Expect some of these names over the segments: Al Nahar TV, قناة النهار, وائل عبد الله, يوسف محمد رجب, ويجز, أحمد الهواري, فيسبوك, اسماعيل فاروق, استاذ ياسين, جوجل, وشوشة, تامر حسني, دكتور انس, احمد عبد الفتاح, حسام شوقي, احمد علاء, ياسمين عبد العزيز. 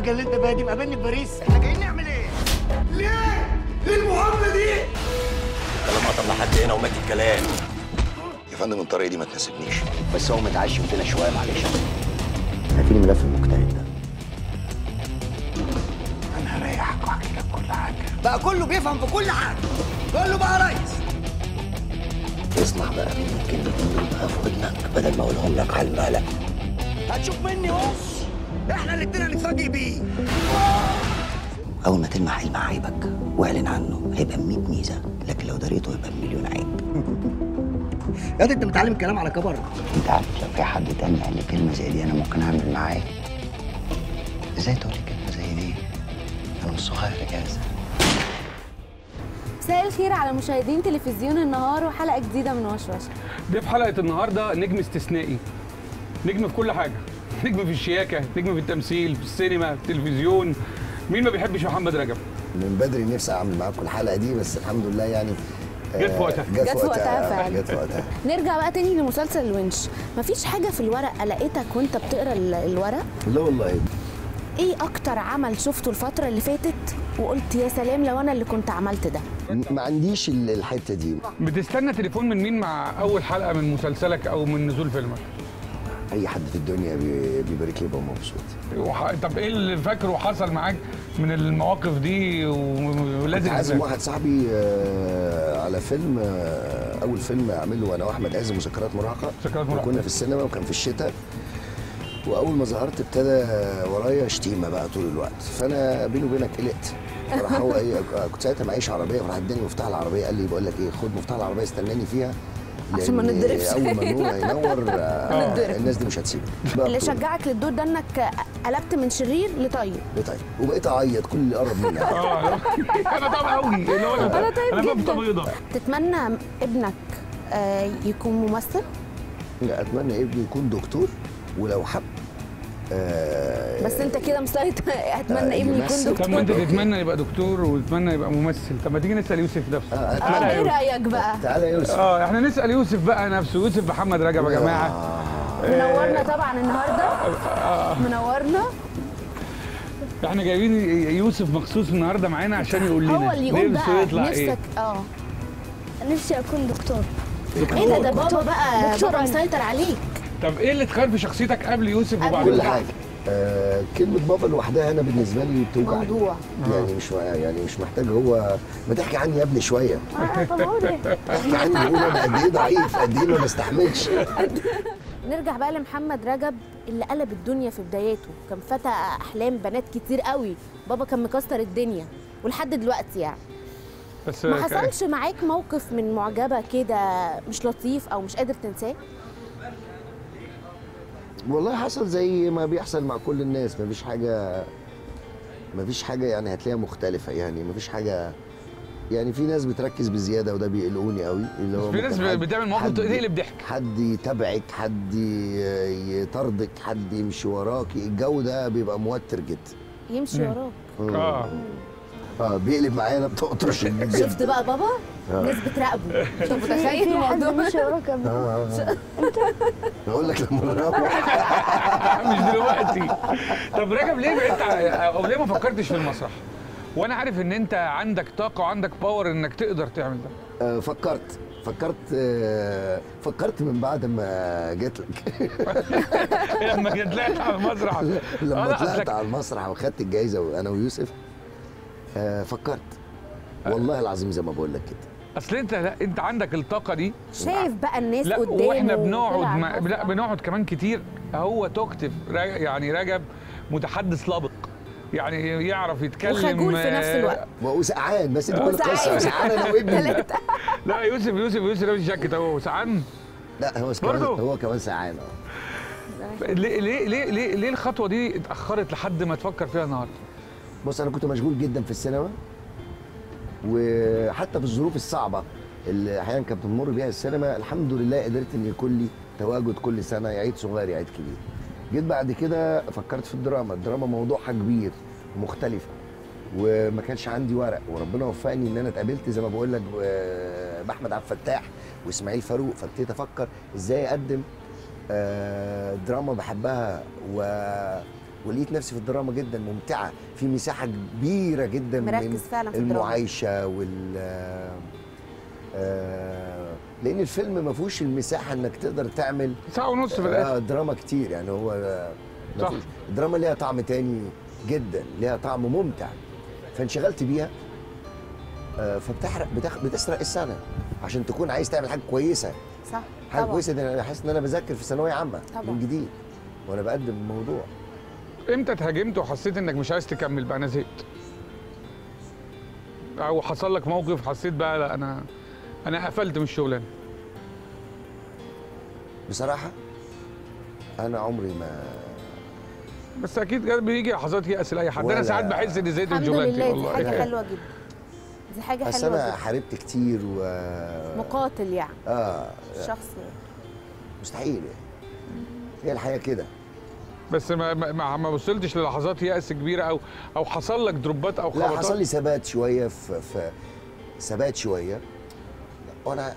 الحاجه اللي انت بقى دي مقابلني في باريس. احنا جايين نعمل ايه؟ ليه؟ ليه المعامله دي؟ طالما اطلع حد هنا ومات الكلام. يا فندم الطريقه دي ما تناسبنيش، بس هو متعشم فينا شويه معلش. هاتي لي ملف المجتهد ده. انا هريحك واحكي لك كل حاجه. بقى كله بيفهم في كل حاجه. قول له بقى ريس. اسمع بقى مني الكلمتين دول بقى في ودنك بدل ما اقولهم لك على المقلق. هتشوف مني بص احنا الاتنين هنتفاجئ بيه. اول ما تلمح حلم عيبك واعلن عنه هيبقى ب 100 ميزه، لكن لو دريته هيبقى بمليون عيب. يا دي انت بتعلم الكلام على كبر. انت عارف لو في حد تاني قال لي كلمه زي دي انا ممكن اعمل معاه. ازاي تقول لي كلمه زي دي؟ انا مش صغير جاهزه. مساء الخير على مشاهدين تلفزيون النهار وحلقه جديده من وشوشة. ضيف حلقه النهارده نجم استثنائي. نجم في كل حاجه، نجم في الشياكه، نجم في التمثيل، في السينما، في التلفزيون. مين ما بيحبش محمد رجب؟ من بدري نفسي اعمل معاكم الحلقه دي بس الحمد لله يعني جت في وقتها. جت في وقتها. نرجع بقى تاني لمسلسل الونش. مفيش حاجه في الورق قلقتك وانت بتقرا الورق؟ لا والله. ايه اكتر عمل شفته الفتره اللي فاتت وقلت يا سلام لو انا اللي كنت عملت ده؟ ما عنديش الحته دي. بتستنى تليفون من مين مع اول حلقه من مسلسلك او من نزول فيلمك؟ اي حد في الدنيا بيبارك لي بقى مبسوط. طب ايه اللي فاكره حصل معاك من المواقف دي ولازم عازم واحد صاحبي على فيلم، اول فيلم اعمله انا واحمد عز، مسكرات مراهقه. كنا في السينما وكان في الشتاء، واول ما ظهرت ابتدى ورايا شتيمه بقى طول الوقت، فانا بيني وبينك قلقت. راح هو ايه، كنت ساعتها معيش عربيه، راح اداني مفتاح العربيه قال لي بقول لك ايه، خد مفتاح العربيه استناني فيها عشان ما نتضربش. اول ما النور هينور الناس دي مش هتسيبك. اللي شجعك للدور ده انك قلبت من شرير لطيب، وبقيت اعيط كل اللي قرب مني. انا طيب قوي، اللي هو انا طيب جدا. تتمنى ابنك يكون ممثل؟ لا، اتمنى ابني يكون دكتور ولو حب. بس انت كده مسيطر. اتمنى ابني يكون دكتور. طب ما انت تتمنى يبقى دكتور وتتمنى يبقى ممثل، طب ما تيجي نسال يوسف نفسه. ايه رايك بقى؟ تعالى يوسف. احنا نسال يوسف بقى نفسه، يوسف محمد رجب يا جماعه. منورنا طبعا النهارده. منورنا. احنا جايبين يوسف مخصوص النهارده معانا عشان يقول لنا هو اللي يقول بقى نفسك. نفسي اكون دكتور. ايه ده بابا بقى، دكتور مسيطر عليك. طب ايه اللي اتغير في شخصيتك قبل يوسف وبعد كل حاجه؟ كلمه بابا لوحدها انا بالنسبه لي بتوجع موضوع يعني مش محتاج. هو ما تحكي عني يا ابني شويه. طب قول احكي عني، قول انا قد ايه ضعيف، قد ايه ما بستحملش. نرجع بقى لمحمد رجب اللي قلب الدنيا في بداياته، كان فتى احلام بنات كتير قوي، بابا كان مكسر الدنيا ولحد دلوقتي يعني. بس ما حصلش معاك موقف من معجبه كده مش لطيف او مش قادر تنساه؟ والله حصل زي ما بيحصل مع كل الناس، مفيش حاجه يعني هتلاقيها مختلفه، يعني مفيش حاجه. يعني في ناس بتركز بزياده وده بيقلقوني قوي، اللي هو في ناس بتعمل مواقف تقلب ضحك، حد يتابعك، حد يطاردك، حد يمشي وراك، الجو ده بيبقى موتر جدا. يمشي وراك بيقلب معايا انا بتقطرش. شفت بقى بابا؟ الناس بتراقبه. طب متخيل الموضوع؟ مش وراك. بقول لك لما نروح مش دلوقتي. طب رجب ليه بعدت او ليه ما فكرتش في المسرح؟ وانا عارف ان انت عندك طاقه وعندك باور انك تقدر تعمل ده. فكرت من بعد ما جيت لك. لما طلعت على المسرح، لما طلعت على المسرح وخدت الجايزه انا ويوسف، فكرت والله العظيم زي ما بقول لك كده. اصل انت، لا انت عندك الطاقه دي، شايف بقى الناس قدامك. لا واحنا بنقعد لا بنقعد كمان كتير. هو تكتب يعني رجب متحدث لبق، يعني يعرف يتكلم وخجول في نفس الوقت وسقعان. بس دي كل القصه، سقعان انا وابني. لا يوسف لابس جاكيت اهو سقعان. لا هو كمان سقعان. ليه ليه ليه ليه الخطوه دي اتاخرت لحد ما تفكر فيها النهارده؟ بص انا كنت مشغول جدا في السينما، وحتى بالظروف الصعبه اللي احيانا كانت بتمر بيها السينما الحمد لله قدرت ان يكون لي تواجد كل سنه، عيد صغير عيد كبير. جيت بعد كده فكرت في الدراما، الدراما موضوعها كبير مختلفه، وما كانش عندي ورق، وربنا وفقني ان انا اتقابلت زي ما بقول لك باحمد عبد الفتاح واسماعيل فاروق، فابتديت افكر ازاي اقدم دراما بحبها ولقيت نفسي في الدراما جدا ممتعه، في مساحه كبيره جدا من المعايشه لان الفيلم ما فيهوش المساحه انك تقدر تعمل ساعه ونص في الاخر دراما كتير. يعني هو صح، الدراما ليها طعم تاني جدا، ليها طعم ممتع، فانشغلت بيها فبتحرق بتسرق السنه عشان تكون عايز تعمل حاجه كويسه. صح، حاجه طبعا كويسه. ده انا حاسس ان انا بذاكر في ثانويه عامه من جديد وانا بقدم الموضوع. امتى اتهاجمت وحسيت انك مش عايز تكمل بقى، انا زهقت، او حصل لك موقف حسيت بقى لا انا قفلت من الشغلانه؟ بصراحه انا عمري ما، بس اكيد بيجي لحظات يأس لاي حد. انا ساعات بحس اني زهقت من شغلانتي والله. حاجه حلوه جدا، دي حاجه حلوه. بس انا حاربت كتير مقاتل يعني شخص مستحيل يعني. هي الحياه كده. بس ما وصلتش للحظات يأس كبيره او حصل لك دروبات او خبطات؟ لا، حصل لي ثبات شويه في ثبات شويه، وانا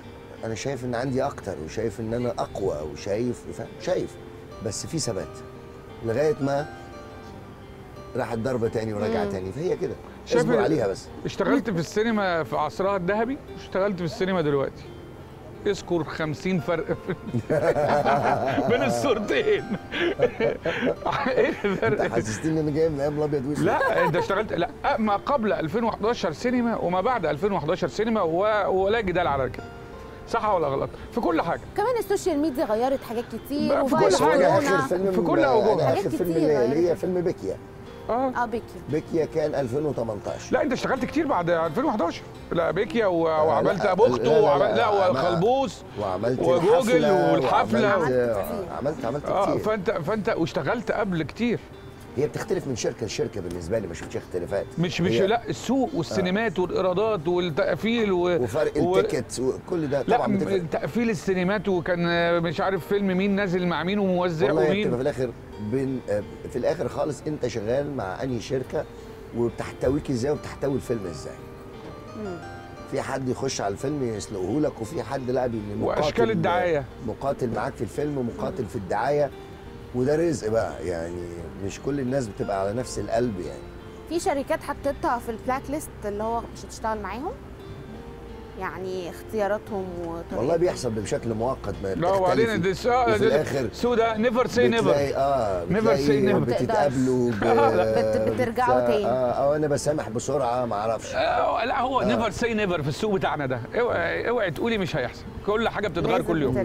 شايف ان عندي اكتر وشايف ان انا اقوى وشايف بس في ثبات لغايه ما راحت ضربه تاني وراجعه تاني، فهي كده اصبر عليها. بس اشتغلت في السينما في عصرها الذهبي واشتغلت في السينما دلوقتي، اذكر 50 فرق بين الصورتين. ايه الفرق؟ انت حسستني ان انا جاي من ايام الابيض واسود. لا، انت اشتغلت لا ما قبل 2011 سينما وما بعد 2011 سينما، ولا جدال على كده، صح ولا غلط؟ في كل حاجه. كمان السوشيال ميديا غيرت حاجات كتير، وفي كل حاجه. في كل اوجهها. اخر فيلم اللي هي فيلم بيكيا. بيكيا كان 2018. لا، انت اشتغلت كتير بعد 2011. لا بيكيا وعملت ابو اخته والخلبوس وعملت وجوجل والحفله عملت كتير. فانت واشتغلت قبل كتير. هي بتختلف من شركه لشركه بالنسبه لي، ما شفتش اختلافات. مش لا، السوق والسينمات والايرادات والتقفيل وفرق التيكت وكل ده طبعا بتفرق. لا، تقفيل السينمات، وكان مش عارف فيلم مين نازل مع مين وموزع ومين. والله بتبقى في الاخر في الاخر خالص انت شغال مع انهي شركه وبتحتويك ازاي وبتحتوي الفيلم ازاي. في حد يخش على الفيلم يسلقه لك، وفي حد لا واشكال الدعايه، مقاتل معاك في الفيلم، مقاتل في الدعايه، وده رزق بقى. يعني مش كل الناس بتبقى على نفس القلب. يعني في شركات حطيتها في البلاك ليست اللي هو مش هتشتغل معاهم، يعني اختياراتهم وطريقتهم. والله بيحصل بشكل مؤقت، ما بتختلف. لا، وبعدين في الاخر سودا نيفر سي نيفر. نيفر سي نيفر. بتتقابلوا بترجعوا تاني. او انا بسامح بسرعه، ما اعرفش. لا، هو نيفر سي نيفر في السوق بتاعنا ده. اوعي تقولي مش هيحصل، كل حاجه بتتغير كل يوم.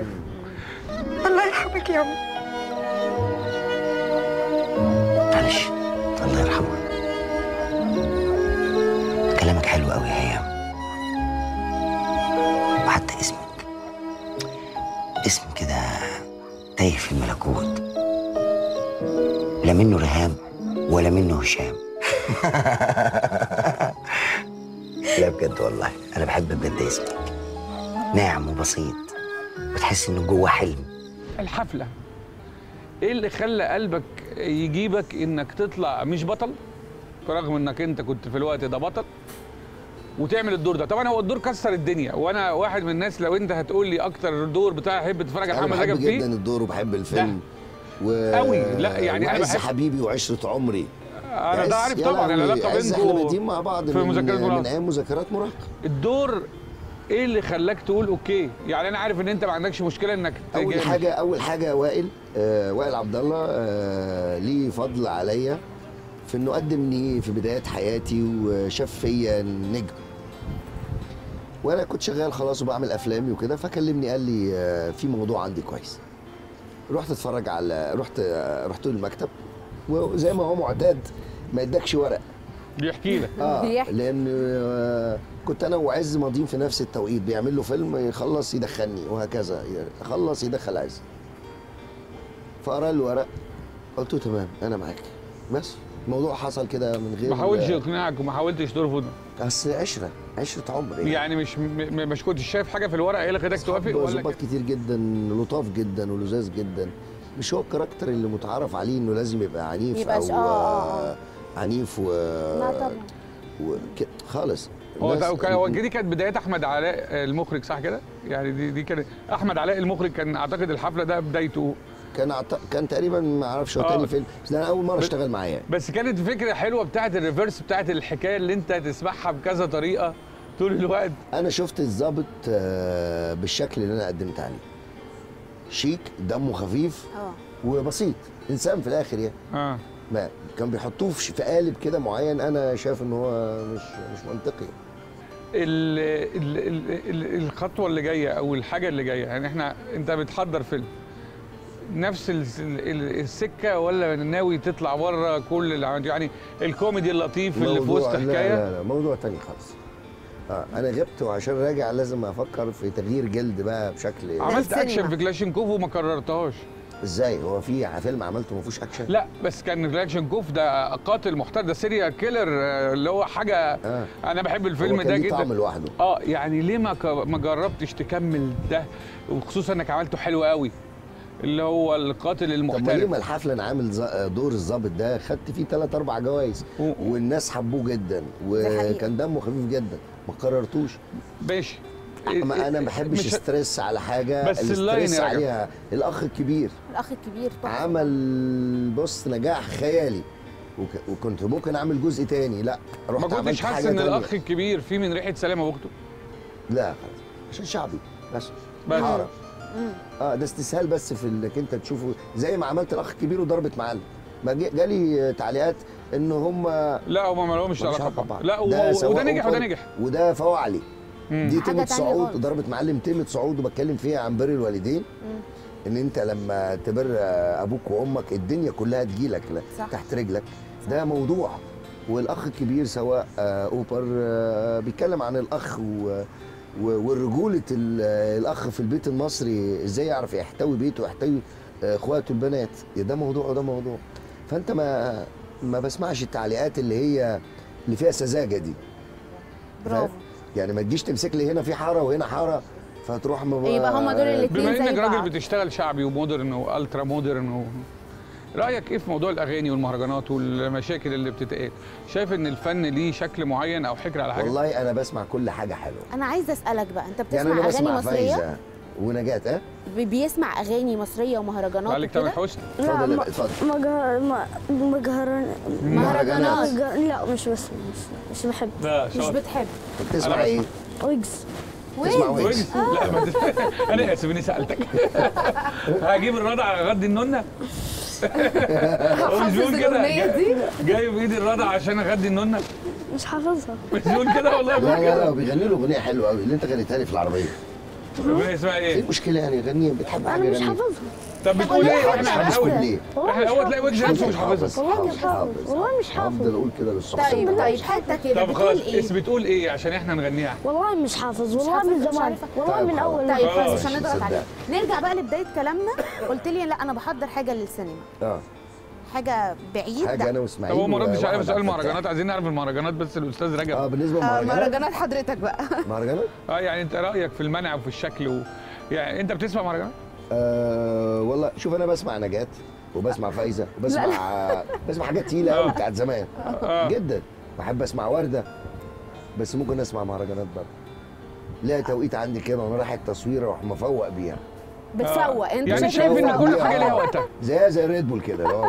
الله يرحمك يا ابني. معلش، الله يرحمها. كلامك حلو قوي يا هيام، وحتى اسمك اسم كده تايه في الملكوت، لا منه رهام ولا منه هشام. لا بجد والله انا بحب بجد اسمك، ناعم وبسيط وتحس انه جوه حلم. الحفله ايه اللي خلى قلبك يجيبك انك تطلع مش بطل، رغم انك انت كنت في الوقت ده بطل، وتعمل الدور ده؟ طبعا هو الدور كسر الدنيا، وانا واحد من الناس لو انت هتقول لي اكتر دور بتاع احب اتفرج على محمد رجب فيه، بحب جدا الدور وبحب الفيلم قوي. لا يعني انا بحب حبيبي وعشره عمري. انا ده عارف طبعا العلاقه بينكم مع بعض في مذاكرات مراهقه، من ايام مذاكرات مراهقه. الدور ايه اللي خلاك تقول اوكي؟ يعني انا عارف ان انت ما عندكش مشكله انك تجاهد. اول حاجه وائل عبد الله ليه فضل عليا في انه قدمني في بدايات حياتي وشاف فيا نجم، وانا كنت شغال خلاص وبعمل افلامي وكده، فكلمني قال لي في موضوع عندي كويس. رحت اتفرج على رحت له المكتب، وزي ما هو معتاد ما يدكش ورق، بيحكي لك. لان كنت انا وعز ماضيين في نفس التوقيت، بيعمل له فيلم يخلص يدخلني وهكذا، يخلص يدخل عز. فقرا الورق قلت له تمام انا معاك، بس الموضوع حصل كده من غير ما حاولتش اقنعك وما حاولتش ترفض. اصل عشره عمري يعني مش كنت شايف حاجه في الورق هي اللي خدتك توافق ولا؟ ظباط كتير جدا، لطاف جدا ولذاذ جدا. مش هو الكاركتر اللي متعارف عليه انه لازم يبقى عنيف، يبقاش عنيف لا طبعا خالص. هو دي كانت بدايات احمد علاء المخرج، صح كده؟ يعني دي كانت احمد علاء المخرج، كان اعتقد الحفله ده بدايته كان تقريبا ما اعرفش هو تاني فيلم، بس ده انا اول مره اشتغل معاه يعني. بس كانت فكره حلوه بتاعت الريفرس، بتاعت الحكايه اللي انت تسمعها بكذا طريقه طول الوقت. انا شفت الظابط بالشكل اللي انا قدمت عليه، شيك، دمه خفيف وبسيط، انسان في الاخر يعني. ما كان بيحطوه في قالب كده معين، انا شايف ان هو مش منطقي. الخطوه اللي جايه او الحاجه اللي جايه، يعني انت بتحضر فيلم نفس السكه ولا ناوي تطلع بره كل يعني الكوميدي اللطيف اللي في وسط حكايه؟ لا لا، موضوع تاني خالص. انا غبت، وعشان راجع لازم افكر في تغيير جلد بقى بشكل. عملت اكشن في كلاشينكوف وما كررتهاش. ازاي؟ هو في فيلم عملته ما فيهوش اكشن؟ لا، بس كان كلاشينكوف ده قاتل محترف، ده سيريال كيلر، اللي هو حاجه. انا بحب الفيلم ده جدا، طعم لوحده. يعني ليه ما جربتش تكمل ده، وخصوصا انك عملته حلو قوي، اللي هو القاتل المحترف. طب ليه ما الحفله انا عامل دور الظابط ده، خدت فيه 3 4 جوائز والناس حبوه جدا، وكان دمه خفيف جدا، ما كررتوش. ماشي، انا ما بحبش ستريس على حاجه، بس الستريس عليها. الاخ الكبير طبعا عمل نجاح خيالي، وكنت ممكن اعمل جزء تاني. لا، رحت ما كنتش حاسس ان الاخ الكبير فيه من ريحه سلامه واخته. لا خلاص، عشان شعبي بس ده استسهال، بس في انك انت تشوفه زي ما عملت الاخ الكبير وضربت معلم. ما جالي تعليقات ان هم لا، هم ما لهمش علاقه ببعض. لا، وده نجح وده نجح وده فوق عليه. دي تيمة صعود ضربت معلم، تيمة صعود، وبتكلم فيها عن بر الوالدين. ان انت لما تبر ابوك وامك الدنيا كلها تجيلك تحت رجلك. ده موضوع. والاخ الكبير سواء اوبر بيتكلم عن الاخ ورجوله الاخ في البيت المصري، ازاي يعرف يحتوي بيته ويحتوي اخواته البنات. ده موضوع وده موضوع. فانت ما بسمعش التعليقات اللي فيها سذاجه دي. برافو. يعني ما تجيش تمسك لي هنا في حاره وهنا حاره فتروح يبقى هم دول الاثنين زي بعض. بما انك راجل بتشتغل شعبي ومودرن والترا مودرن رايك ايه في موضوع الاغاني والمهرجانات والمشاكل اللي بتتقال؟ شايف ان الفن ليه شكل معين او حكر على حاجه؟ والله انا بسمع كل حاجه حلوه. انا عايزه اسالك بقى، انت بتسمع يعني اغاني مصريه؟ فايزة ونجاة بيسمع اغاني مصريه ومهرجانات عليك تامر حسني؟ اتفضل اتفضل. مهرجانات لا، مش بسمع، مش بحب. مش بتحب تسمع ايه؟ ويجز. ويجز؟ لا ما انا اسف اني سالتك. هجيب الرضع اغدي النونه؟ مش بقول كده، جايب ايدي الرضع عشان اغدي النونه؟ مش حافظها، مش بقول كده والله. لا لا، بيغني له اغنيه حلوه قوي اللي انت غنيتها لي في العربيه. اغنيه اسمها ايه؟ في مشكله يعني، غنيه بتحبها. انا مش حافظها. طب بتقول ايه؟ احنا هنحاول ليه؟ احنا الاول تلاقي وجه نفسه مش حافظها. والله مش حافظ. افضل اقول كده للصحاب. طيب حتى كده. طب خلاص، بتقول ايه عشان احنا نغنيها؟ والله مش حافظ، والله من زمان، والله من اول. طيب خلاص، مش هنضغط عليك. نرجع بقى لبدايه كلامنا. قلت لي لا، انا بحضر حاجه للسينما. حاجه بعيد، حاجه انا واسماعيل. طب هو ما ردش على سؤال المهرجانات، عايزين نعرف المهرجانات بس الاستاذ رجب. بالنسبه للمهرجانات حضرتك بقى مهرجانات؟ يعني انت رايك في المنع وفي الشكل يعني انت بتسمع مهرجانات؟ والله شوف، انا بسمع نجاة وبسمع فايزه وبسمع بسمع حاجات تقيله قوي بتاعت زمان جدا. بحب اسمع ورده، بس ممكن اسمع مهرجانات برضه. لها توقيت عندي كده، وانا رايح التصوير اروح مفوق بيها. بتسوق انت يعني شايف ان كل حاجه ليها وقتها، زي ريد بول كده.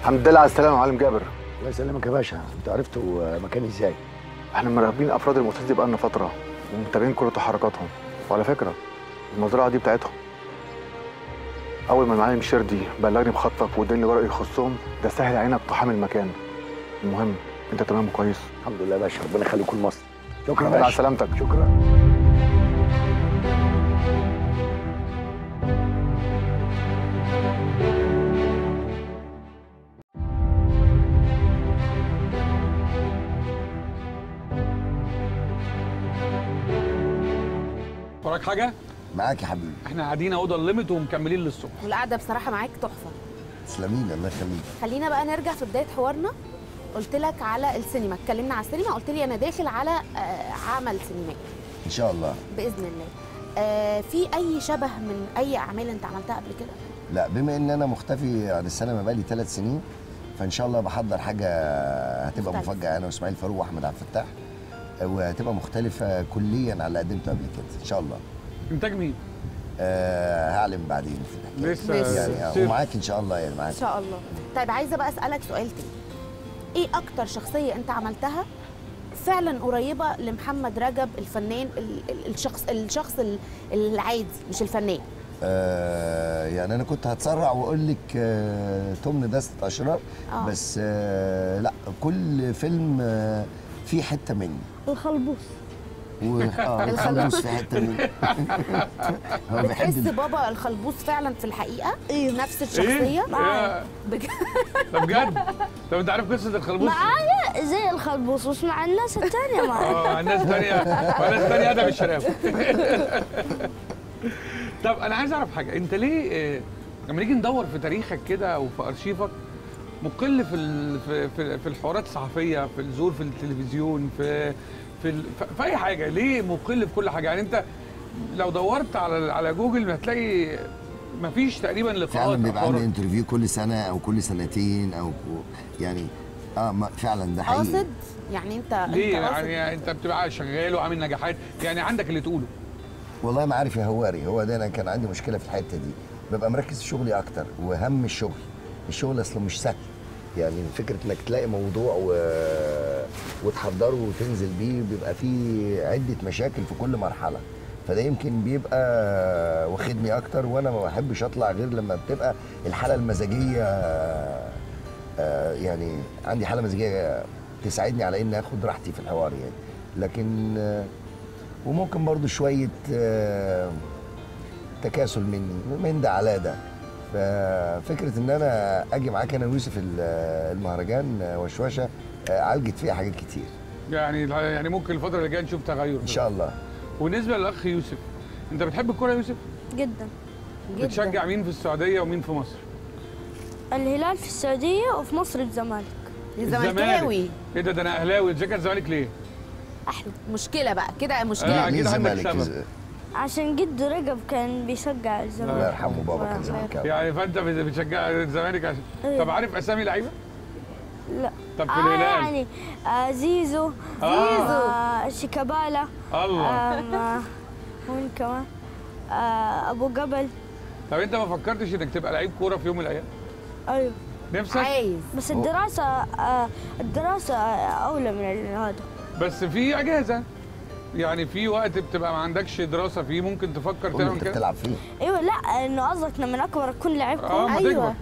الحمد لله على السلامه يا معلم جابر. الله يسلمك يا باشا. انت عرفت مكاني ازاي؟ احنا مراقبين افراد المؤسسه دي بقالنا فتره، ومتابعين كل تحركاتهم. وعلى فكره المزرعه دي بتاعتهم. اول ما المعلم شردي بلغني بخطك واداني جرأة يخصهم، ده سهل علينا اقتحام المكان. المهم انت تمام وكويس؟ الحمد لله يا باشا، ربنا يخليك لمصر. شكرا على سلامتك. شكرا. وراك حاجة؟ معاك يا حبيبي. احنا قاعدين اهو ضلمت ومكملين للصبح. والقعدة بصراحة معاك تحفة. تسلميلي، الله يخليك. خلينا بقى نرجع في بداية حوارنا. قلت لك على السينما، اتكلمنا على السينما، قلت لي انا داخل على عمل سينمائي. ان شاء الله. بإذن الله. في أي شبه من أي أعمال أنت عملتها قبل كده؟ لا، بما إن أنا مختفي عن السينما بقالي 3 سنين، فإن شاء الله بحضر حاجة هتبقى مفاجأة أنا وإسماعيل فاروق وأحمد عبد الفتاح، وهتبقى مختلفة كلياً على اللي قدمته قبل كده، إن شاء الله. إنتاج مين؟ هعلم بعدين في الحكايه يعني، ومعاك ان شاء الله يعني، معاك ان شاء الله. طيب عايزه بقى اسالك سؤال تاني، ايه اكتر شخصيه انت عملتها فعلا قريبه لمحمد رجب الفنان، الشخص العادي مش الفنان؟ يعني انا كنت هتسرع واقول لك تمن ده 6 اشرار بس لا، كل فيلم فيه حته مني. الخلبوس الخلبوس في حته مني. بتحس بابا الخلبوس فعلا في الحقيقه نفس الشخصيه؟ معايا ده بجد؟ طب انت عارف قصه الخلبوس؟ معايا زي الخلبوس مش مع الناس الثانيه. معايا الناس الثانيه، الناس الثانيه ادب الشرافه. طب انا عايز اعرف حاجه، انت ليه لما نيجي ندور في تاريخك كده او في ارشيفك مقل في الحوارات الصحفيه، في الظهور في التلفزيون، في اي حاجه، ليه مقل في كل حاجه؟ يعني انت لو دورت على جوجل هتلاقي مفيش تقريبا لقاءات، فعلا بيبقى عندي انترفيو كل سنه او كل سنتين او يعني فعلا ده حقيقي. قاصد يعني انت ليه؟ يعني انت بتبقى شغال وعامل نجاحات، يعني عندك اللي تقوله. والله ما عارف يا هواري، هو ده انا كان عندي مشكله في الحته دي، ببقى مركز في شغلي اكتر واهم الشغل اصلا مش سهل، يعني فكره انك تلاقي موضوع وتحضره وتنزل بيه بيبقى فيه عده مشاكل في كل مرحله، فده يمكن بيبقى واخدني اكتر، وانا ما بحبش اطلع غير لما بتبقى الحاله المزاجيه، يعني عندي حاله مزاجيه تساعدني على ان اخد راحتي في الحوار يعني، لكن وممكن برضو شوية تكاسل مني من ده على ده. ففكرة ان انا اجي معاك انا ويوسف المهرجان وشوشة عالجت فيها حاجات كتير يعني ممكن الفترة اللي جاية نشوف تغير ان شاء الله. وبالنسبة للاخ يوسف، انت بتحب الكورة يا يوسف؟ جدا جدا. بتشجع مين في السعودية ومين في مصر؟ الهلال في السعودية وفي مصر الزمالك. الزمالك؟ ايه ده انا اهلاوي. بتشجع الزمالك ليه؟ أحلى. مشكلة بقى كده، مشكلة الزمالك عشان جده رجب كان بيشجع الزمالك. الله يرحمه بابا كان زملكاوي يعني، فانت بتشجع الزمالك عشان إيه؟ طب عارف اسامي لعيبة؟ لا. طب في الهلال يعني زيزو شيكابالا الله وين كمان ابو جبل. طب انت ما فكرتش انك تبقى لعيب كورة في يوم من الايام؟ ايوه نفسك عايز، بس الدراسة الدراسة اولى من هذا، بس في اجازه يعني في وقت بتبقى ما عندكش دراسه فيه ممكن تفكر تعمل كده تلعب فيه. ايوه لا انه قصدك لما اكبر اكون لعيب كوره. ايوه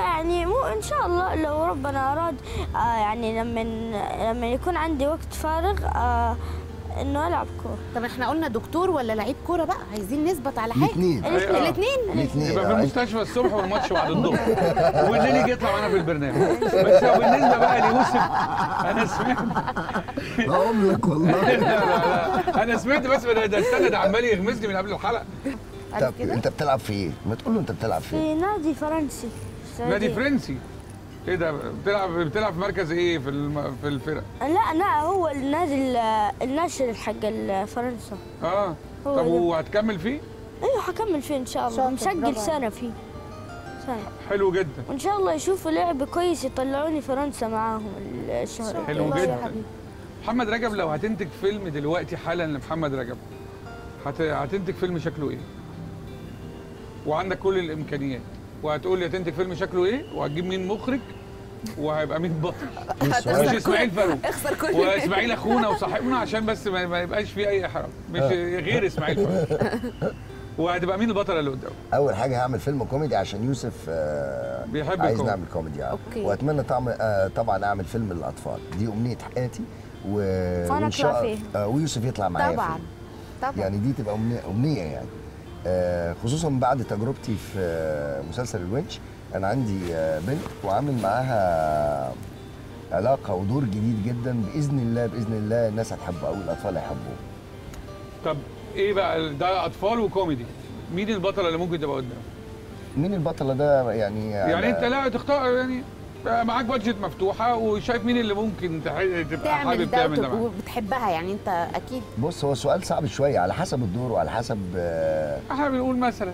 يعني مو ان شاء الله لو ربنا اراد يعني لما يكون عندي وقت فارغ انه العب كوره. طب احنا قلنا دكتور ولا لعيب كوره بقى، عايزين نثبت على حاجه. الاثنين يبقى في المستشفى الصبح والماتش بعد الظهر والليل يجي يطلع معانا في البرنامج. بس لو بالنسبه بقى ليوسف انا سمعت هقول لك والله انا سمعت بس ده استنى ده عمال يغمزني من قبل الحلقه. طب انت بتلعب في ايه؟ ما تقول له انت بتلعب في ايه؟ في نادي فرنسي. نادي فرنسي؟ ايه ده؟ بتلعب في مركز ايه في الفرق؟ لا هو النادي الناشئ حق فرنسا. طب وهتكمل فيه؟ ايوه هكمل فيه ان شاء الله، مسجل سنه فيه. حلو جدا. وان شاء الله يشوفوا لعب كويس يطلعوني فرنسا معاهم الشهر. حلو جدا. محمد رجب لو هتنتج فيلم دلوقتي حالا لمحمد رجب، هتنتج فيلم شكله ايه؟ وعندك كل الامكانيات وهتقول لي هتنتج فيلم شكله ايه وهتجيب مين مخرج وهيبقى مين بطل؟ مش اسماعيل فاروق، اخسر كل واسماعيل اخونا وصاحبنا عشان بس ما يبقاش فيه اي احراج، مش غير اسماعيل فاروق. وهتبقى مين البطله اللي قدامه؟ اول حاجه هعمل فيلم كوميدي عشان يوسف بيحب عايز نعمل كوميدي واتمنى طبعا اعمل فيلم للاطفال، دي امنيه حياتي وان شاء الله ويوسف يطلع معايا طبعا طبعا، يعني دي تبقى امنيه يعني، خصوصا بعد تجربتي في مسلسل الونش. انا عندي بنت وعامل معاها علاقه ودور جديد جدا، باذن الله باذن الله الناس هتحبه قوي، الاطفال هيحبوه. طب ايه بقى ده؟ اطفال وكوميدي، مين البطله اللي ممكن تبقى قدامه؟ مين البطله ده يعني انت لا تختار، يعني معاك بادجت مفتوحه وشايف مين اللي ممكن تبقى حابب تعمل ده وبتحبها يعني انت اكيد. بص هو سؤال صعب شويه على حسب الدور وعلى حسب احنا بنقول مثلا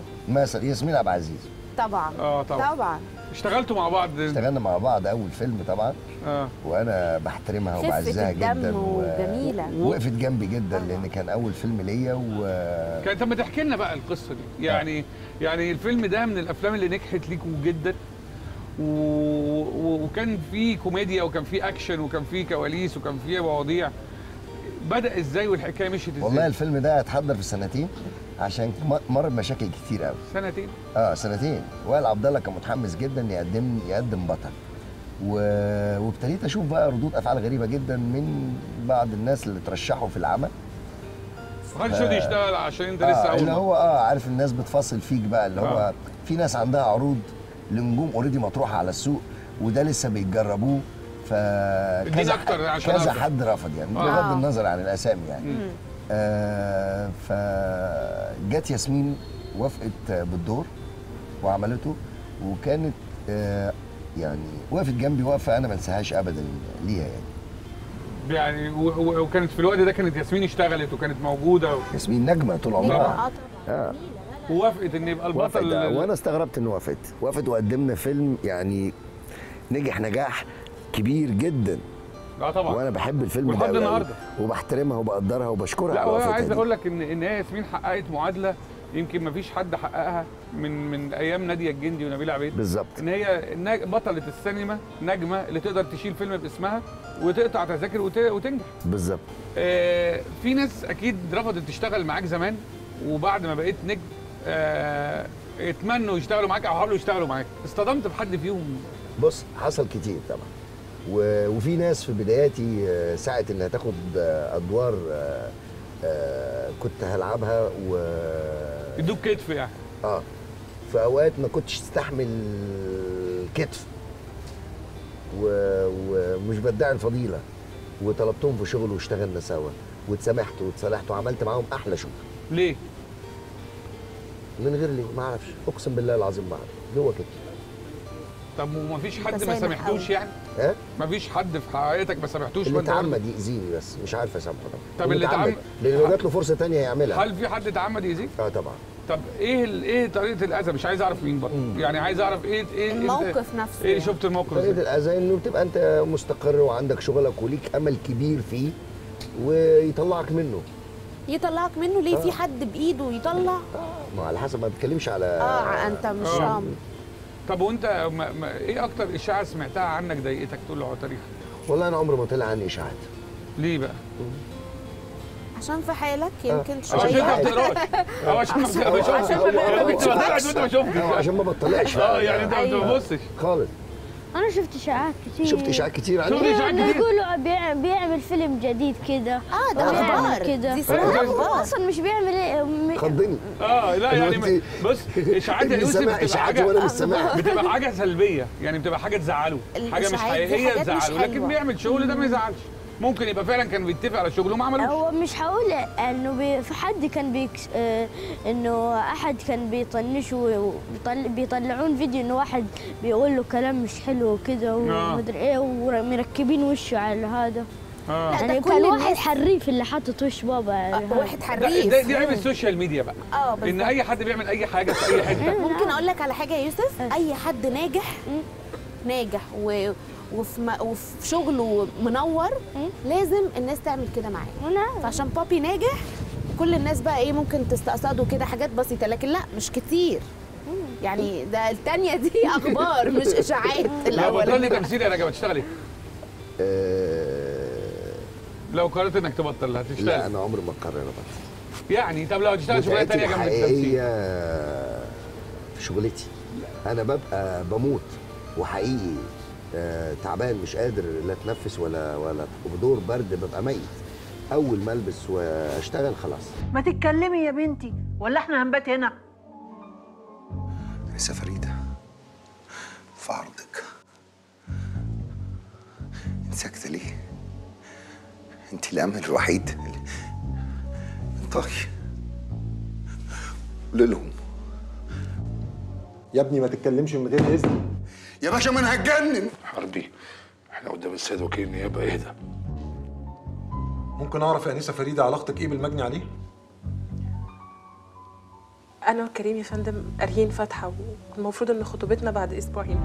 ياسمين عبد العزيز. طبعا طبعا اشتغلتوا مع بعض. اشتغلنا مع بعض اول فيلم طبعا وانا بحترمها وبعزها جدا وجميله، وقفت جنبي جدا لان كان اول فيلم ليا. كانت طب ما تحكي لنا بقى القصه دي يعني يعني الفيلم ده من الافلام اللي نجحت ليكوا جدا وكان فيه كوميديا وكان فيه اكشن وكان فيه كواليس وكان فيه مواضيع. بدأ ازاي والحكايه مشيت ازاي؟ والله الفيلم ده اتحضر في سنتين عشان مر بمشاكل كتير قوي. سنتين؟ سنتين. وائل عبد الله كان متحمس جدا يقدم بطل وابتديت اشوف بقى ردود افعال غريبه جدا من بعض الناس اللي ترشحوا في العمل. محدش يقدر يشتغل عشان انت لسه اول اللي هو عارف الناس بتفاصل فيك بقى اللي هو في ناس عندها عروض لنجوم اوريدي مطروحه على السوق وده لسه بيجربوه. كذا حد رفض يعني بغض النظر عن الاسامي يعني. فجت ياسمين وافقت بالدور وعملته وكانت يعني وقفت جنبي وقفه انا ما انساهاش ابدا ليها يعني وكانت في الوقت ده كانت ياسمين اشتغلت وكانت موجوده ياسمين نجمه طول عمرها ووافقت ان يبقى البطل وانا استغربت ان وافقت وقدمنا فيلم يعني نجح نجاح كبير جدا. طبعا وانا بحب الفيلم ده لحد النهارده وبحترمها وبقدرها وبشكرها على وقفتها. انا عايز اقول لك ان هي ياسمين حققت معادله يمكن ما فيش حد حققها من ايام ناديه الجندي ونبيل عبيد بالظبط. ان هي بطله السينما نجمه اللي تقدر تشيل فيلم باسمها وتقطع تذاكر وتنجح بالظبط. في ناس اكيد رفضت تشتغل معاك زمان وبعد ما بقيت نجم اتمنوا يشتغلوا معاك او حاولوا يشتغلوا معاك، اصطدمت بحد فيهم؟ بص حصل كتير طبعا وفي ناس في بداياتي ساعة انها تاخد ادوار كنت هلعبها يدوك كتف يعني في اوقات ما كنتش استحمل كتف ومش بدعي الفضيله وطلبتهم في شغل واشتغلنا سوا واتسامحت واتصالحت وعملت معاهم احلى شغل. ليه؟ من غير ليه ما اعرفش اقسم بالله العظيم ما اعرف هو كده. طب ومفيش حد ما سامحتوش يعني؟ ها؟ مفيش حد في حياتك ما سامحتوش؟ اللي اتعمد يأذيني بس مش عارف اسامحه طبعا. طب اللي اتعمد لو جات له فرصة تانية هيعملها. هل في حد اتعمد يأذيك؟ طبعا. طب ايه طريقة الأذى؟ مش عايز أعرف مين برضه، يعني عايز أعرف ايه الموقف نفسه. ايه شفت الموقف ده؟ طريقة الأذى إنه بتبقى أنت مستقر وعندك شغلك وليك أمل كبير فيه ويطلعك منه. يطلعك منه ليه؟ في حد بإيده يطلع؟ ما على حسب ما بتتكلمش على أنت مش طب وانت ايه اكتر اشاعه سمعتها عنك ضايقتك طول تاريخك؟ والله انا عمري ما طلع عني اشاعات. ليه بقى؟ عشان في حالك يمكن شويه عشان ما بتقراش عشان ما بطلعش يعني انت ما بتبصش خالص. انا شفت اشاعات كتير. شفت اشاعات كتير عني؟ شفت اشاعات كتير يقولوا بيعمل فيلم جديد كده ده اخبار كده. هو اصلا مش بيعمل ايه خضني لا يعني بص اشاعات يا يوسف اشاعات وانا مش سامعها بتبقى حاجه سلبيه يعني بتبقى حاجه تزعله حاجه مش حقيقيه تزعله لكن بيعمل شغل ده ما يزعلش. ممكن يبقى فعلا كان بيتفق على شغله وما عملوش. هو مش هقول انه في حد كان انه احد كان بيطنشه بيطلعون فيديو انه واحد بيقول له كلام مش حلو وكده ومدري ايه ومركبين وشه على هذا. يعني كان واحد حريف اللي حاطط وش بابا واحد حريف. دي عيب السوشيال ميديا بقى ان اي حد بيعمل اي حاجه في اي حته. ممكن اقول لك على حاجه يا يوسف اي حد ناجح وفي شغله منور لازم الناس تعمل كده معاه. فعشان بابي ناجح كل الناس بقى ايه ممكن تستقصده كده حاجات بسيطه لكن لا مش كتير يعني. ده الثانيه دي اخبار مش اشاعات. الاول بطلي تمثيل يا رجب هتشتغلي؟ لو قررت انك تبطل هتشتغل؟ لا انا عمري ما اقرر ابطل يعني. طب لو هتشتغل شغلانه ثانيه جنب التمثيل؟ في شغلتي انا ببقى بموت وحقيقي تعبان مش قادر لا اتنفس ولا بدور برد ببقى ميت. اول ما البس واشتغل خلاص. ما تتكلمي يا بنتي ولا احنا هنبات هنا. لسه فريده في عرضك انت ساكته ليه؟ انت الامل الوحيد انطقي قولي لهم يا ابني ما تتكلمش من غير اذني. يا باشا ما انا هتجنن. حربي احنا قدام السيد وكيل النيابه. ايه ده؟ ممكن اعرف يا انسه فريده علاقتك ايه بالمجني عليه؟ انا وكريم يا فندم قاريين فاتحه والمفروض ان خطوبتنا بعد اسبوعين.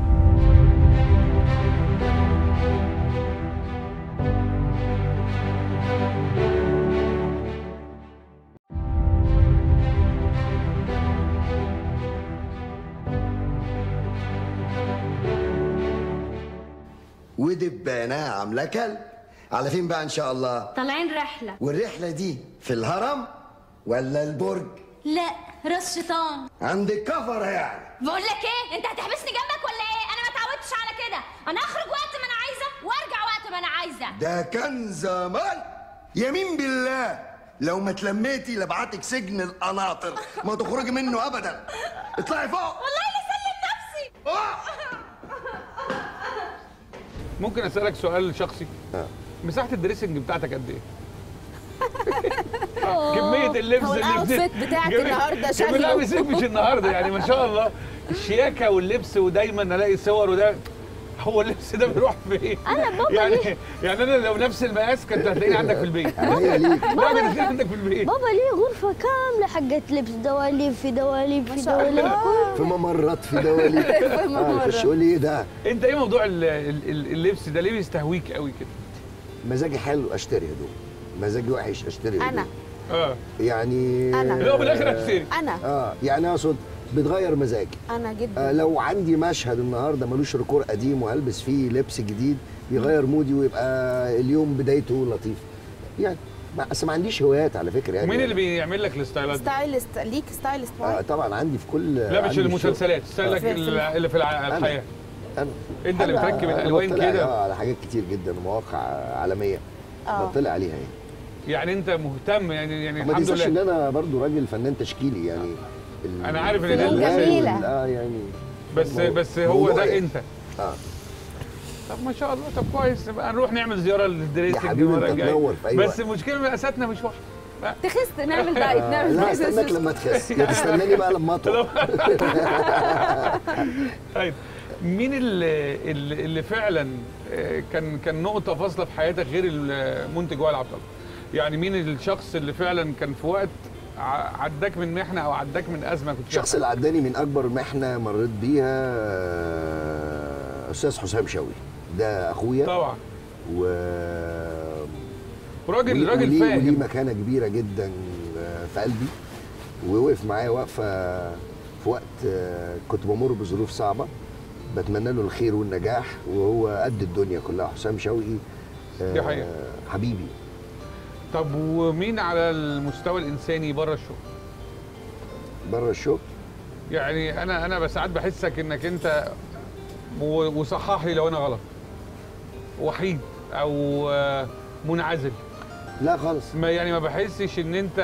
ودباناها عامله كلب. على فين بقى ان شاء الله؟ طالعين رحله. والرحله دي في الهرم ولا البرج؟ لا راس شيطان. عند الكفر يعني. بقول لك ايه، انت هتحبسني جنبك ولا ايه؟ انا ما اتعودتش على كده، انا اخرج وقت ما انا عايزه وارجع وقت ما انا عايزه. ده كان زمان، يمين بالله لو ما اتلميتي لابعتك سجن القناطر، ما تخرجي منه ابدا. اطلعي فوق. والله اللي سلم نفسي. ممكن اسالك سؤال شخصي؟ مساحه الدريسنج بتاعتك قد ايه؟ كميه اللبس اللي الاوتفيت بتاعت النهارده شكله لا مش النهارده يعني، ما شاء الله الشياكه واللبس، ودايما الاقي صور. وده هو اللبس ده بيروح فين؟ انا بابا يعني انا لو نفس المقاس كنت هتلاقيني عندك في البيت. بابا عندك في البيت. بابا ليه غرفه كامله حقت لبس، دواليف في دواليف في دواليف في ممرات في دواليف في ممرات. شو ليه ده؟ انت ايه موضوع اللبس ده ليه بيستهويك قوي كده؟ مزاجي حلو اشتري هدوم، مزاجي وحش اشتري هدوم. انا يعني انا لا بالاخر اشتري انا يعني اقصد بتغير مزاجي انا جدا. لو عندي مشهد النهارده ملوش ركور قديم وهلبس فيه لبس جديد يغير مودي ويبقى اليوم بدايته لطيف يعني. بس ما عنديش هوايات على فكره يعني. مين اللي بيعمل لك الستايلات؟ ستايلست ليك، ستايلست طبعا عندي في كل. لا مش المسلسلات، ستايلك اللي في الحياه. انا انت اللي بتركب الالوان كده على حاجات كتير جدا ومواقع عالميه بطلع عليها يعني. يعني انت مهتم يعني الحمد لله. ما تنساش ان انا برضو راجل فنان تشكيلي يعني. انا عارف ان ده جميله يعني بس هو ده انت. طب ما شاء الله، طب كويس، يبقى نروح نعمل زياره للدريسنج دي المره الجايه. بس المشكله مقاساتنا مش واحده. تخس نعمل دايت، نعمل لا استناك لما تخس يا تستناني بقى لما اطول. طيب مين اللي فعلا كان نقطه فاصله في حياتك غير المنتج وائل عبد الله؟ يعني مين الشخص اللي فعلا كان في وقت عداك من محنه او عداك من ازمه كنت؟ الشخص اللي عداني من اكبر محنه مريت بيها استاذ حسام شوقي. ده اخويا طبعا راجل فاهم وليه مكانه كبيره جدا في قلبي، ووقف معايا وقفه في وقت كنت بمر بظروف صعبه بتمنى له الخير والنجاح، وهو قد الدنيا كلها حسام شوقي. دي حقيقة حبيبي. طب ومين على المستوى الانساني بره الشغل؟ بره الشغل؟ يعني انا ساعات بحسك انك انت، وصحح لي لو انا غلط، وحيد او منعزل. لا خالص، ما يعني ما بحسش ان انت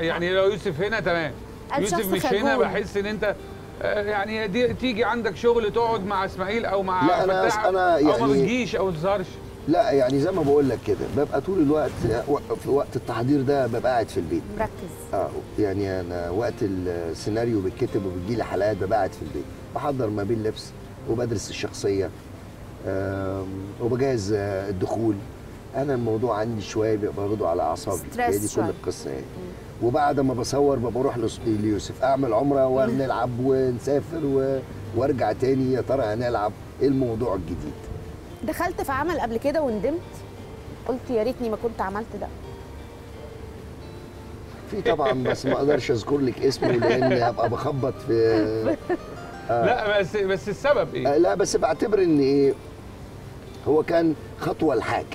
يعني لو يوسف هنا تمام، يوسف مش هنا بحس ان انت يعني تيجي عندك شغل تقعد مع اسماعيل او مع فتاح. لا انا يعني او ما بتجيش او ما تظهرش. لا يعني زي ما بقول لك كده ببقى طول الوقت في وقت التحضير ده ببقى قاعد في البيت مركز. يعني انا وقت السيناريو بيتكتب وبتجي لي حلقات ببقى قاعد في البيت بحضر ما بين لبس وبدرس الشخصيه وبجهز الدخول. انا الموضوع عندي شويه بيبقى برضه على اعصابي، هي دي كل القصه يعني. وبعد ما بصور بروح ليوسف اعمل عمره ونلعب ونسافر وارجع تاني. يا ترى هنلعب ايه الموضوع الجديد؟ دخلت في عمل قبل كده وندمت قلت يا ريتني ما كنت عملت ده؟ في طبعا، بس ما اقدرش اذكر لك اسمه لان هبقى بخبط في لا بس السبب ايه؟ لا بس بعتبر ان ايه، هو كان خطوه لحاجه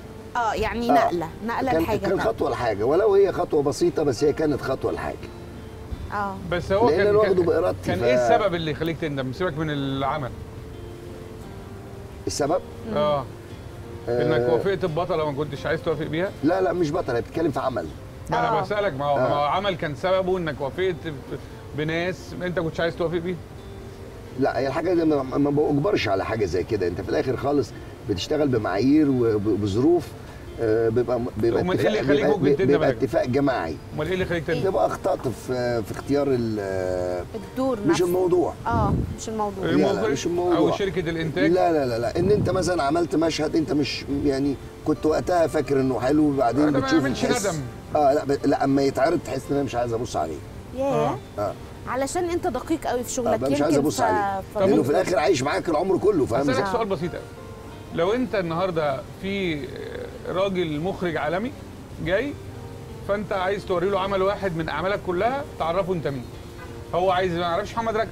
يعني نقله لحاجه، كان خطوه لحاجه ولو هي خطوه بسيطه، بس هي كانت خطوه لحاجه. بس هو كان ايه السبب اللي يخليك تندم؟ سيبك من العمل. السبب؟ انك وافقت ببطله ما كنتش عايز توافق بيها؟ لا مش بطله، بتتكلم في عمل. انا بسالك، ما هو عمل كان سببه انك وافقت بناس انت كنتش عايز توافق بيها؟ لا هي الحاجه دي ما بأجبرش على حاجه زي كده، انت في الاخر خالص بتشتغل بمعايير وبظروف بيبقى امال ايه اللي يخليك ممكن تندم؟ اتفاق جماعي. امال ايه اللي يخليك تندم؟ تبقى اخطأت في اختيار الدور مش نفسه. الموضوع مش الموضوع، مش الموضوع او شركه الانتاج. لا ان انت مثلا عملت مشهد انت مش يعني كنت وقتها فاكر انه حلو وبعدين بتشوف ندم. لا اما يتعرض تحس ان انا مش عايز ابص عليه ياه علشان انت دقيق قوي في شغلك. مش عايز ابص عليه لانه في الاخر عايش معاك العمر كله. فاهم؟ هسألك سؤال بسيط قوي، لو انت النهارده في راجل مخرج عالمي جاي فانت عايز توري له عمل واحد من اعمالك كلها تعرفه انت مين، هو عايز ما يعرفش محمد رجب،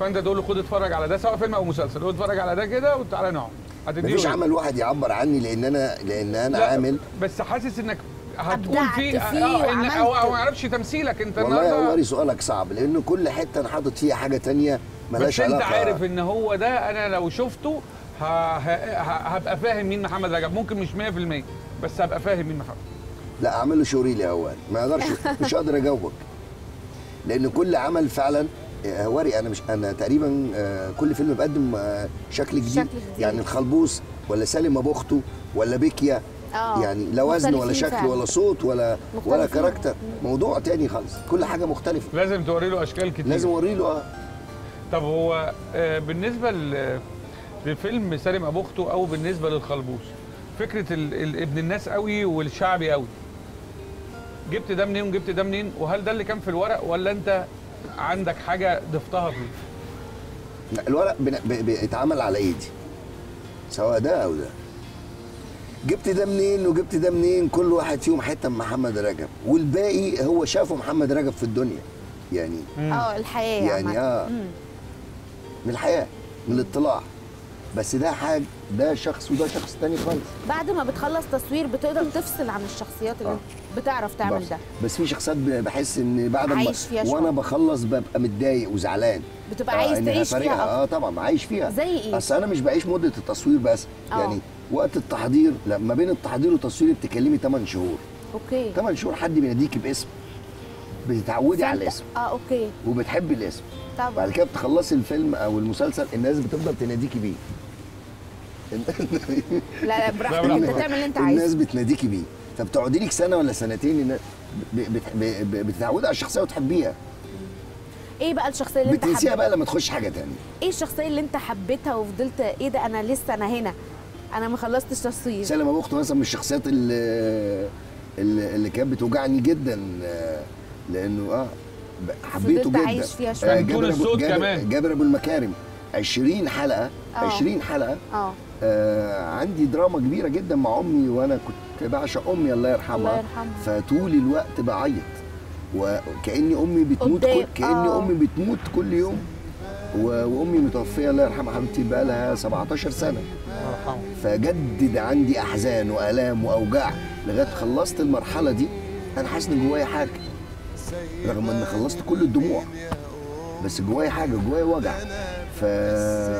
فانت تقول له خد اتفرج على ده سواء فيلم او مسلسل، خد اتفرج على ده كده وتعالى نقعد. مفيش عمل واحد يعبر عني لان انا عامل، بس حاسس انك هتقول فيه او ما يعرفش تمثيلك انت. والله يا وري سؤالك صعب لان كل حته انا حاطط فيها حاجه ثانيه مالهاش علاقه، بس انت عارف ان هو ده انا لو شفته هبقى فاهم مين محمد رجب، ممكن مش 100% بس هبقى فاهم مين محمد. لا اعمل له شوري لي اول، ما اقدرش مش قادر اجاوبك لان كل عمل فعلا وري. انا تقريبا كل فيلم بقدم شكل جديد، يعني الخلبوس ولا سالم ابو اخته ولا بيكيا، يعني لا وزن ولا شكل فعلا ولا صوت ولا كاركتر، موضوع تاني خالص، كل حاجه مختلفه. لازم توري له اشكال كتير، لازم اوري له. طب هو بالنسبه لفيلم سالم ابو اخته او بالنسبه للخلبوس فكره ابن الناس قوي والشعبي قوي، جبت ده منين وجبت ده منين؟ وهل ده اللي كان في الورق ولا انت عندك حاجه ضفتها فيه؟ الورق بيتعمل على ايدي سواء ده او ده. جبت ده منين وجبت ده منين؟ كل واحد فيهم حته من محمد رجب، والباقي هو شافه محمد رجب في الدنيا، يعني الحياه يعني من الحياه، من الاطلاع. بس ده حاجه، ده شخص وده شخص تاني خالص. بعد ما بتخلص تصوير بتقدر تفصل عن الشخصيات اللي بتعرف تعمل ده. بس في شخصيات بحس ان بعد ما وانا بخلص ببقى متضايق وزعلان، بتبقى عايز تعيش فيها. طبعا عايش فيها. زي ايه؟ اصل انا مش بعيش مده التصوير بس، يعني وقت التحضير، لما بين التحضير والتصوير بتكلمي 8 شهور. اوكي. 8 شهور حد بيناديكي باسم، بتتعودي على الاسم. اوكي. وبتحبي الاسم. طبعا. بعد كده بتخلصي الفيلم او المسلسل الناس بتفضل تناديكي بيه. لا براحتك انت تعمل اللي انت عايزه. الناس بتناديكي بيه، فبتقعدي لك سنه ولا سنتين بتتعودي على الشخصيه وتحبيها. ايه بقى الشخصيه اللي انت بتنسيها بقى لما تخش حاجه ثانيه؟ ايه الشخصيه اللي انت حبيتها وفضلت ايه ده انا لسه انا هنا، انا ما خلصتش تصوير؟ سلمى ابو اخته مثلا من الشخصيات اللي كانت بتوجعني جدا لانه حبيته جدا، عايش فيها شويه. جابر الصوت كمان، جابر ابو المكارم 20 حلقه 20 حلقه عندي دراما كبيره جدا مع امي، وانا كنت بعشق امي الله يرحمها، فطول الوقت بعيط وكاني امي بتموت كاني امي بتموت كل يوم، وامي متوفيه الله يرحمها حبيبتي بقى لها 17 سنه، فجدد عندي احزان والام واوجاع لغايه خلصت المرحله دي. انا حاسس ان جوايا حاجه رغم ان خلصت كل الدموع، بس جوايا حاجه، جوايا وجع. في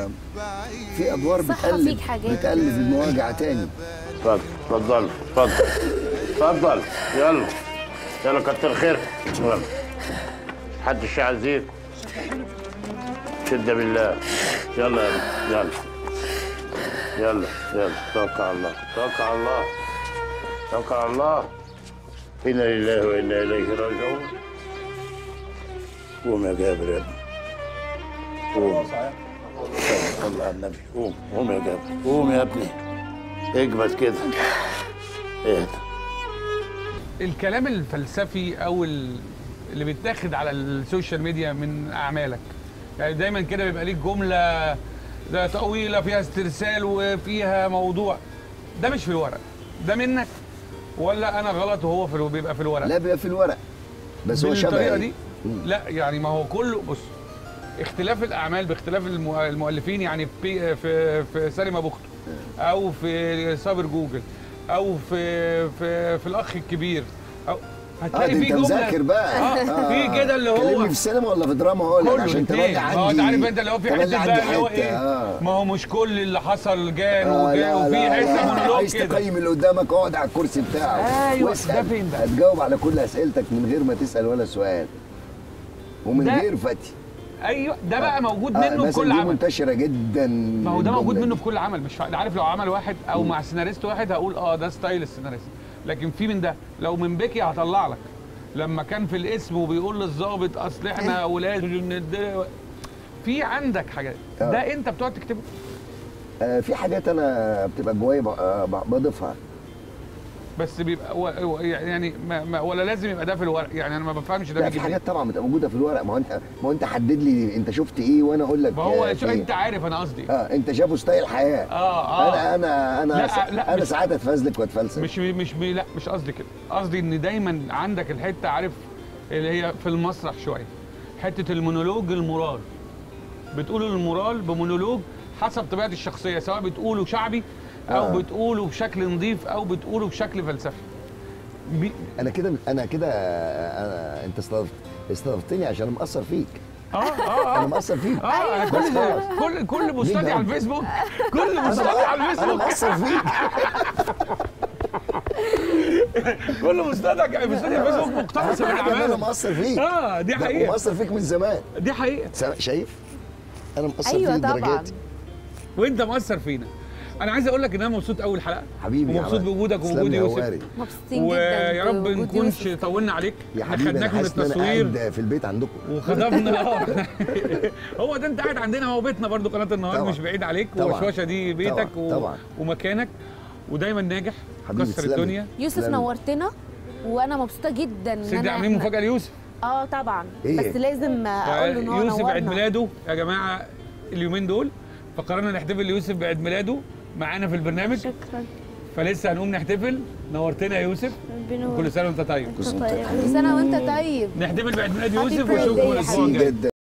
ادوار بتقلب المواجع تاني. اتفضل اتفضل اتفضل اتفضل، يلا يلا كتر خيرك، يلا محدش يعزيك، شده بالله، يلا يلا يلا يلا، توكل على الله توكل على الله توكل على الله، انا لله وانا اليه راجعون. قوم يا جابر يا ابني، قوم صلي على النبي، قوم قوم يا جابر، قوم يا ابني، اجمد كده، اهدى. الكلام الفلسفي او اللي بيتاخد على السوشيال ميديا من اعمالك، يعني دايما كده بيبقى ليك جمله ده طويله فيها استرسال وفيها موضوع، ده مش في الورق، ده منك ولا انا غلط وهو بيبقى في الورق؟ لا بيبقى في الورق بس هو شبه دي. لا يعني ما هو كله، بص اختلاف الاعمال باختلاف المؤلفين، يعني في سالم ابو اخته او في صابر جوجل او في الاخ الكبير او هتلاقي في جمله مذاكر بقى في كده اللي هو في سينما ولا في دراما هو اللي عشان تراجع عندي. ما انت عارف انت اللي هو في حته بقى اللي هو ايه، ما هو مش كل اللي حصل جان وجان، وفي حته من لوك عايز تقيم اللي قدامك، اقعد على الكرسي بتاعه ده فين بقى، هتجاوب على كل اسئلتك من غير ما تسال ولا سؤال ومن غير فتي. ايوه ده بقى موجود منه في كل عمل، منتشره جدا. ما هو ده موجود منه في كل عمل، مش عارف لو عمل واحد او مع سيناريست واحد هقول ده ستايل السيناريست، لكن في من ده. لو من بيكي هطلع لك لما كان في الاسم وبيقول للظابط اصل احنا ولاد، في عندك حاجات ده انت بتقعد تكتبه؟ في حاجات انا بتبقى جوايا بضيفها، بس بيبقى يعني ما ولا لازم يبقى ده في الورق. يعني انا ما بفهمش ده بيجي في حاجات طبعا بتبقى موجوده في الورق. ما انت حدد لي انت شفت ايه وانا اقول لك. ما هو شوف انت عارف انا قصدي انت شافه ستايل حياه. انا ساعات اتفزلك واتفلسف. مش قصدي كده. قصدي ان دايما عندك الحته عارف اللي هي في المسرح شويه حته المونولوج المورال. بتقولوا المورال بمونولوج حسب طبيعه الشخصيه، سواء بتقوله شعبي او بتقوله بشكل نظيف او بتقوله بشكل فلسفي. انا كده انت استضفتني عشان مقصر فيك. انا مقصر فيك. كل بوستاتي على الفيسبوك مقصر فيك. كل مستدعي الفيسبوك مقتبس من اعمالي. انا مقصر فيك. دي حقيقه. مقصر فيك من زمان. دي حقيقه. شايف؟ انا مقصر فيك بدرجاتي. وانت مقصر فينا. انا عايز اقول لك ان انا مبسوط اول حلقه حبيبي، ومبسوط بوجودك ووجود يوسف. مبسوطين جدا ويا رب ما نكونش طولنا عليك. احنا خدناك من التصوير ده في البيت عندكم وخدمنا. هو ده انت قاعد عندنا، هو بيتنا برضو قناه النهار مش بعيد عليك، وشوشه دي بيتك ومكانك، ودايما ناجح كسر الدنيا. يوسف نورتنا وانا مبسوطه جدا ان انا عاملين مفاجاه ليوسف. طبعا إيه؟ بس لازم اقول له ان هو يوسف عيد ميلاده يا جماعه اليومين دول، فقررنا نحتفل ليوسف بعيد ميلاده معانا في البرنامج. شكرا. فلسه هنقوم نحتفل. نورتنا يا يوسف. كل سنه وانت طيب. كل سنه وانت طيب. نحتفل بعيد ميلاد يوسف ونشوفكم الاسبوع الجاي.